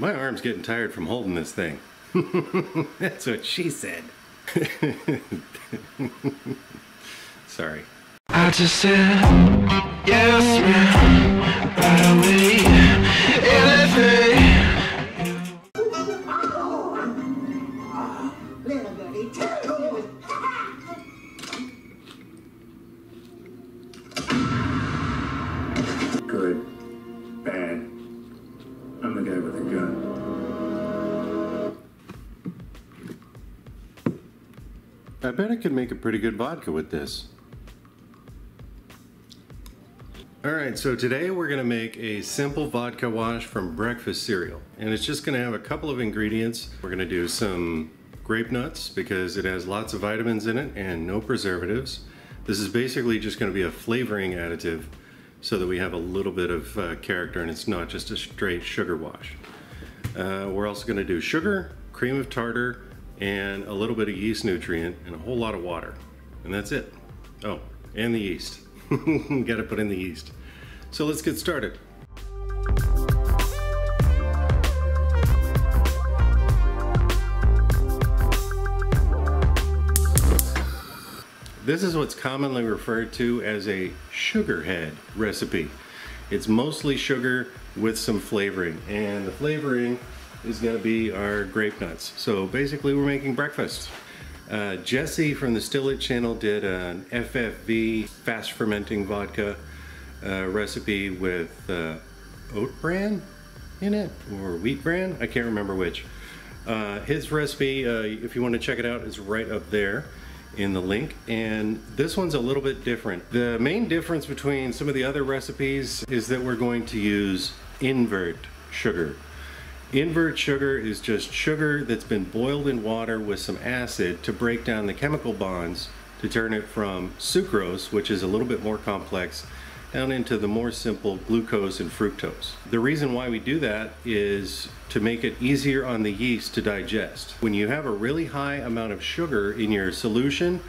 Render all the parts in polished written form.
My arm's getting tired from holding this thing. That's what she said. Sorry. I just said, yes, man, right away, anything. Oh, little birdie, tickle. Good, bad, I'm the guy with the gun. I bet I could make a pretty good vodka with this. Alright, so today we're going to make a simple vodka wash from breakfast cereal, and it's just going to have a couple of ingredients. We're going to do some grape nuts because it has lots of vitamins in it and no preservatives. This is basically just going to be a flavoring additive so that we have a little bit of character and it's not just a straight sugar wash. We're also going to do sugar, cream of tartar, and a little bit of yeast nutrient and a whole lot of water. And that's it. Oh, and the yeast. Gotta put in the yeast. So let's get started. This is what's commonly referred to as a sugar head recipe. It's mostly sugar with some flavoring, and the flavoring is gonna be our grape nuts. So basically we're making breakfast. Jesse from the Still It channel did an FFV fast fermenting vodka recipe with oat bran in it, or wheat bran, I can't remember which. His recipe, if you want to check it out, is right up there in the link, and this one's a little bit different. The main difference between some of the other recipes is that we're going to use invert sugar. Invert sugar is just sugar that's been boiled in water with some acid to break down the chemical bonds to turn it from sucrose, which is a little bit more complex, down into the more simple glucose and fructose. The reason why we do that is to make it easier on the yeast to digest. When you have a really high amount of sugar in your solution,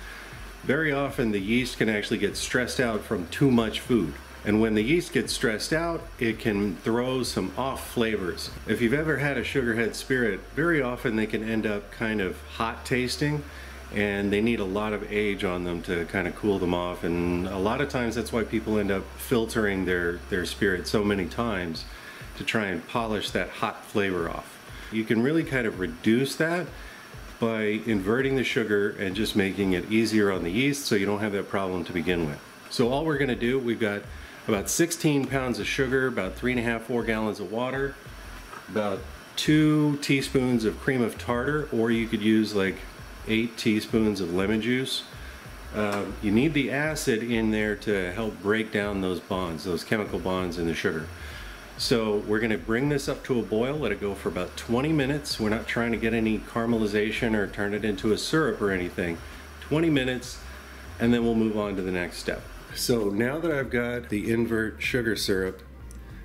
very often the yeast can actually get stressed out from too much food. And when the yeast gets stressed out, it can throw some off flavors. If you've ever had a sugarhead spirit, very often they can end up kind of hot tasting, and they need a lot of age on them to kind of cool them off. And a lot of times that's why people end up filtering their spirit so many times to try and polish that hot flavor off. You can really kind of reduce that by inverting the sugar and just making it easier on the yeast so you don't have that problem to begin with. So all we're gonna do, we've got about 16 pounds of sugar, about 4 gallons of water, about 2 teaspoons of cream of tartar, or you could use like 8 teaspoons of lemon juice. You need the acid in there to help break down those bonds, those chemical bonds in the sugar. So we're gonna bring this up to a boil, let it go for about 20 minutes. We're not trying to get any caramelization or turn it into a syrup or anything. 20 minutes, and then we'll move on to the next step. So now that I've got the invert sugar syrup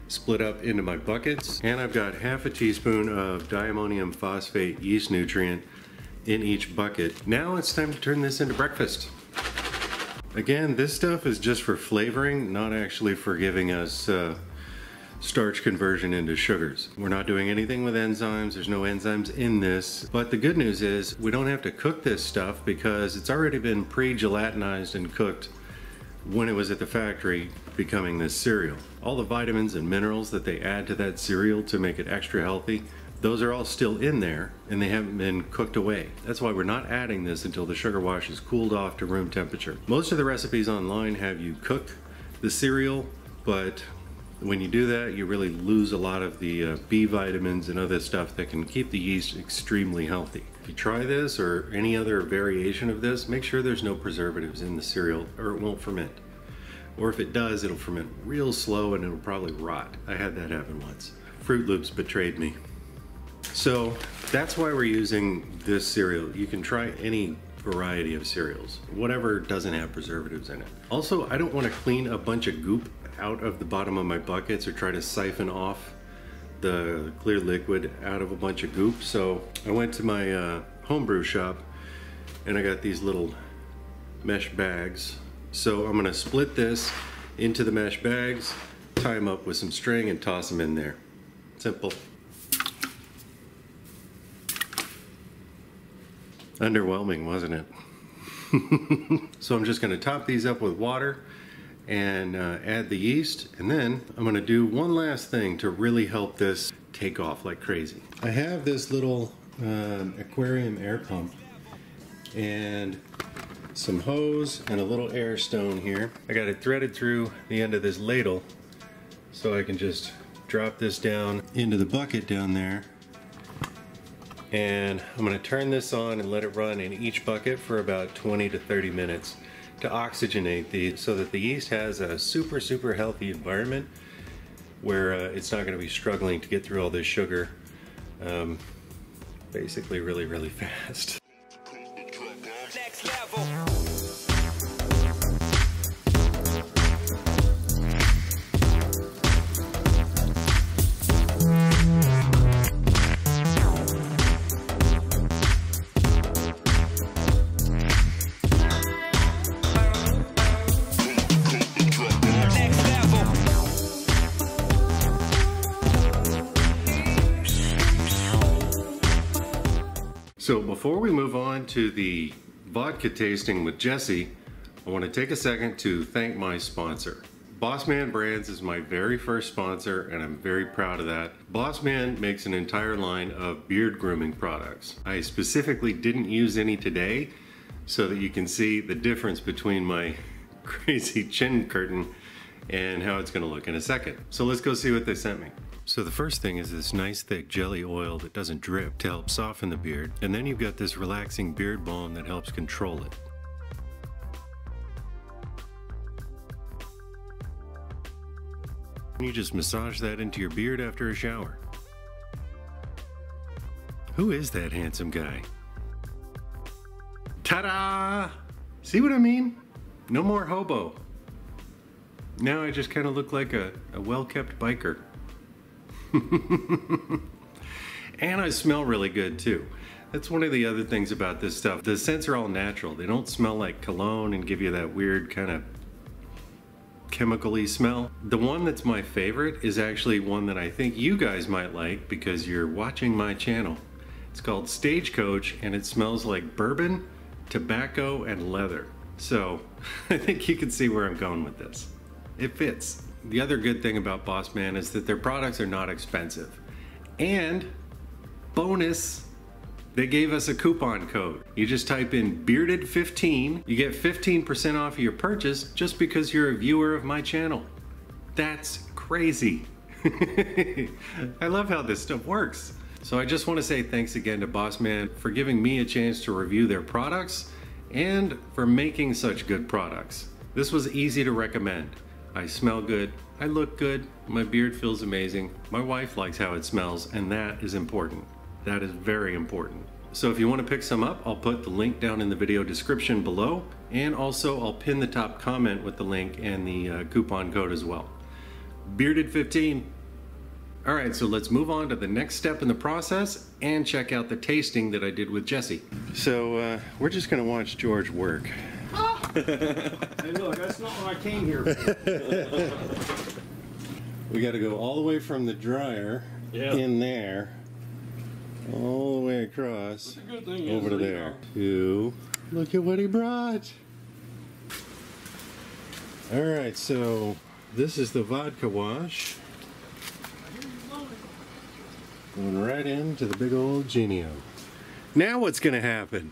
split up into my buckets, and I've got 1/2 teaspoon of diammonium phosphate yeast nutrient in each bucket, now it's time to turn this into breakfast. Again, this stuff is just for flavoring, not actually for giving us starch conversion into sugars. We're not doing anything with enzymes, there's no enzymes in this, but the good news is we don't have to cook this stuff because it's already been pre-gelatinized and cooked when it was at the factory becoming this cereal. All the vitamins and minerals that they add to that cereal to make it extra healthy, those are all still in there and they haven't been cooked away. That's why we're not adding this until the sugar wash is cooled off to room temperature. Most of the recipes online have you cook the cereal, but when you do that, you really lose a lot of the B vitamins and other stuff that can keep the yeast extremely healthy. If you try this or any other variation of this, make sure there's no preservatives in the cereal or it won't ferment. Or if it does, it'll ferment real slow and it'll probably rot. I had that happen once. Fruit Loops betrayed me. So that's why we're using this cereal. You can try any variety of cereals, whatever doesn't have preservatives in it. Also, I don't want to clean a bunch of goop out of the bottom of my buckets or try to siphon off the clear liquid out of a bunch of goop. So I went to my homebrew shop and I got these little mesh bags. So I'm going to split this into the mesh bags, tie them up with some string and toss them in there. Simple. Underwhelming, wasn't it? So I'm just going to top these up with water and add the yeast, and then I'm going to do one last thing to really help this take off like crazy. I have this little aquarium air pump and some hose and a little air stone here. I got it threaded through the end of this ladle so I can just drop this down into the bucket down there, and I'm going to turn this on and let it run in each bucket for about 20 to 30 minutes to oxygenate these so that the yeast has a super healthy environment where it's not going to be struggling to get through all this sugar basically really fast. So before we move on to the vodka tasting with Jesse, I want to take a second to thank my sponsor. Bossman Brands is my very first sponsor, and I'm very proud of that. Bossman makes an entire line of beard grooming products. I specifically didn't use any today so that you can see the difference between my crazy chin curtain and how it's going to look in a second. So let's go see what they sent me. So the first thing is this nice thick jelly oil that doesn't drip to help soften the beard, and then you've got this relaxing beard balm that helps control it. You just massage that into your beard after a shower. Who is that handsome guy? Ta-da! See what I mean? No more hobo. Now I just kind of look like a well-kept biker. And I smell really good too. That's one of the other things about this stuff. The scents are all natural. They don't smell like cologne and give you that weird kind of chemical-y smell. The one that's my favorite is actually one that I think you guys might like because you're watching my channel. It's called Stagecoach, and it smells like bourbon, tobacco, and leather. So I think you can see where I'm going with this. It fits. The other good thing about Bossman is that their products are not expensive. And bonus, they gave us a coupon code. You just type in Bearded15, you get 15% off of your purchase just because you're a viewer of my channel. That's crazy. I love how this stuff works. So I just want to say thanks again to Bossman for giving me a chance to review their products and for making such good products. This was easy to recommend. I smell good, I look good, my beard feels amazing, my wife likes how it smells, and that is important. That is very important. So if you want to pick some up, I'll put the link down in the video description below, and also I'll pin the top comment with the link and the coupon code as well. Bearded15. All right, so let's move on to the next step in the process and check out the tasting that I did with Jesse. So we're just gonna watch George work. Hey look, that's not what I came here for. We got to go all the way from the dryer in there, all the way across, the good thing over to there. Look at what he brought. All right, so this is the vodka wash. Going right into the big old Genio. Now what's going to happen?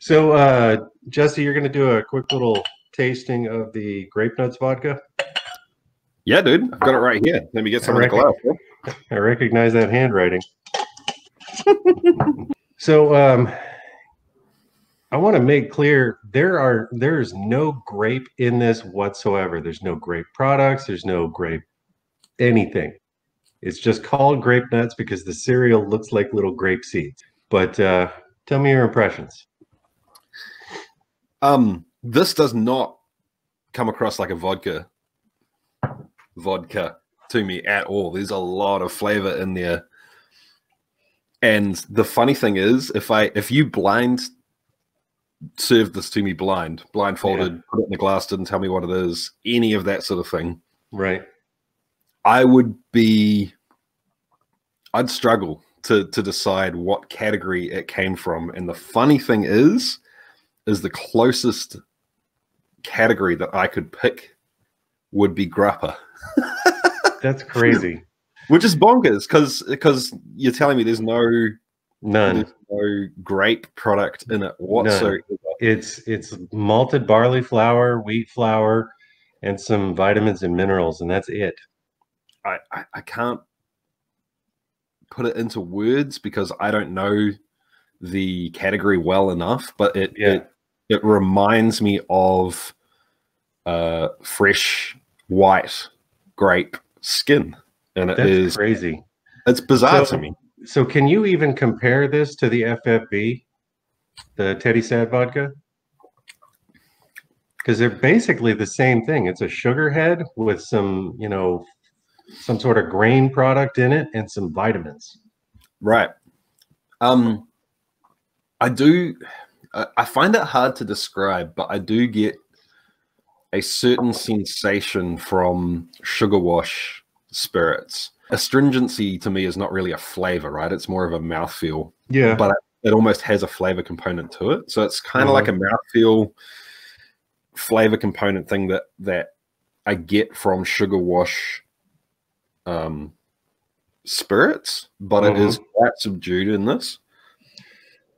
So, Jesse, you're going to do a quick little tasting of the Grape Nuts vodka? Yeah, dude. I've got it right here. Let me get some in the glass. I recognize that handwriting. So, I want to make clear there is no grape in this whatsoever. There's no grape products. There's no grape anything. It's just called Grape Nuts because the cereal looks like little grape seeds. But tell me your impressions. This does not come across like a vodka to me at all. There's a lot of flavor in there. And the funny thing is, if you blind served this to me blindfolded, put it in the glass, didn't tell me what it is, any of that sort of thing. Right. I'd struggle to decide what category it came from. And the funny thing is the closest category that I could pick would be grappa. That's crazy. Which is bonkers, because you're telling me there's no grape product in it whatsoever. None. It's malted barley flour, wheat flour, and some vitamins and minerals, and that's it. I can't put it into words because I don't know the category well enough, but it reminds me of fresh white grape skin, and it is crazy. It's bizarre to me. So can you even compare this to the FFB, the Teddy Sad vodka? Because they're basically the same thing. It's a sugar head with some, you know, some sort of grain product in it and some vitamins. Right. I find it hard to describe, but I do get a certain sensation from sugar wash spirits. Astringency to me is not really a flavor, right? It's more of a mouthfeel. Yeah. But it almost has a flavor component to it. So it's kind of like a mouthfeel flavor component thing that I get from sugar wash spirits, but it is quite subdued in this.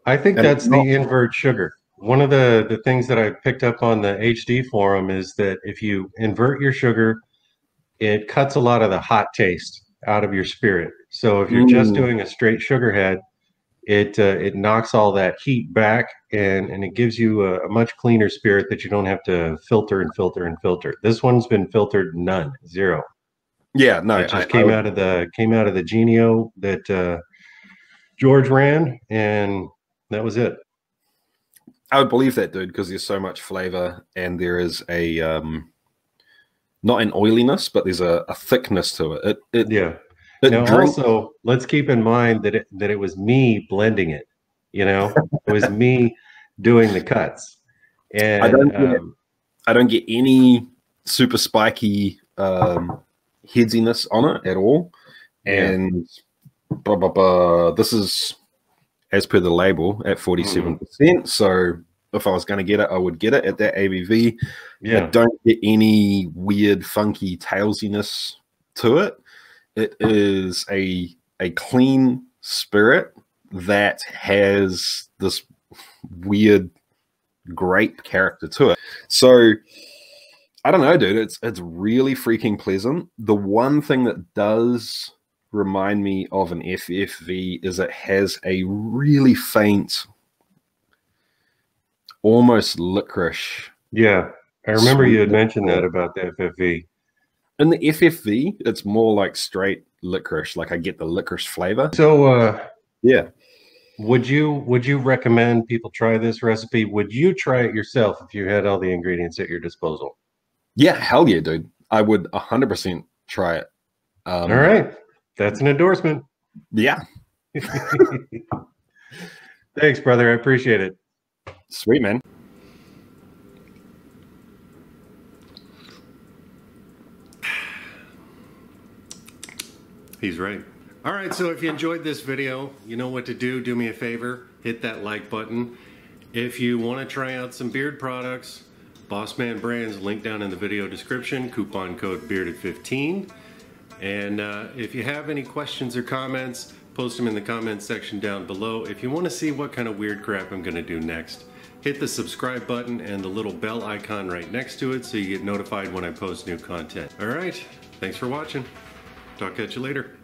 I think that's the invert sugar. One of the things that I picked up on the HD forum is that if you invert your sugar, it cuts a lot of the hot taste out of your spirit. So if you're just doing a straight sugar head, it knocks all that heat back, and it gives you a much cleaner spirit that you don't have to filter and filter and filter. This one's been filtered none, zero. Yeah, no, it just came out of the Genio that George ran, and that was it. I would believe that, dude, because there's so much flavor, and there is a not an oiliness, but there's a thickness to it. Now, also, let's keep in mind that it was me blending it. You know, it was me doing the cuts, and I don't get any super spiky headsiness on it at all. And blah, blah, blah. This is, as per the label, at 47%. So if I was going to get it, I would get it at that ABV. Yeah. I don't get any weird, funky tailsiness to it. It is a clean spirit that has this weird grape character to it. So I don't know, dude. It's really freaking pleasant. The one thing that does remind me of an FFV is it has a really faint, almost licorice. Yeah, I remember you had mentioned that about the FFV. In the FFV, it's more like straight licorice. Like I get the licorice flavor. So, yeah. Would you recommend people try this recipe? Would you try it yourself if you had all the ingredients at your disposal? Yeah, hell yeah, dude. I would 100% try it. All right. That's an endorsement. Yeah. Thanks, brother. I appreciate it. Sweet, man. He's right. All right, so if you enjoyed this video, you know what to do. Do me a favor, hit that like button. If you want to try out some beard products, Bossman Brands, link down in the video description, coupon code Bearded15. And if you have any questions or comments, post them in the comments section down below. If you want to see what kind of weird crap I'm going to do next, hit the subscribe button and the little bell icon right next to it so you get notified when I post new content. All right, thanks for watching. Talk at you later.